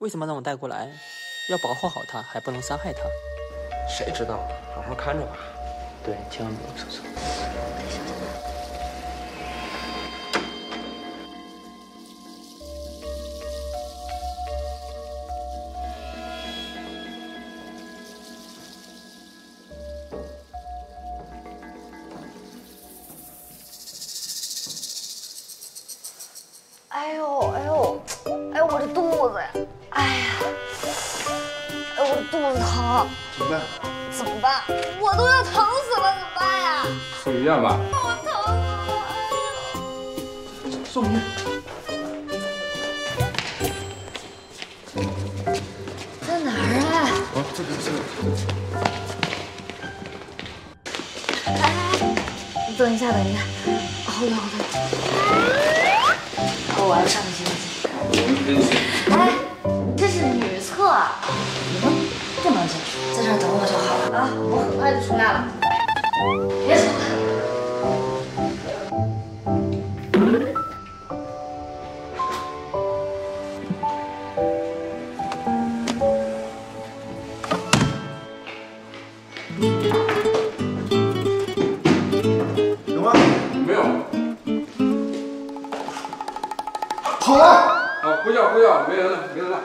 为什么让我带过来？要保护好他，还不能伤害他。谁知道？好好看着吧。对，千万不要出错。哎呦哎呦哎呦，我的肚子呀！ 哎呀，哎，我的肚子疼，怎么办？怎么办？我都要疼死了，怎么办呀？送医院吧。我疼死了，送医院。在哪儿啊？啊，这个。哎，你等一下，等一下，好疼，好疼。哦，我要上个星期。哎。 你们不能进去，在这儿等我就好了啊！我很快就出来了，别走了。有吗？没有。跑啊！啊，不叫不叫，没人了，没人了。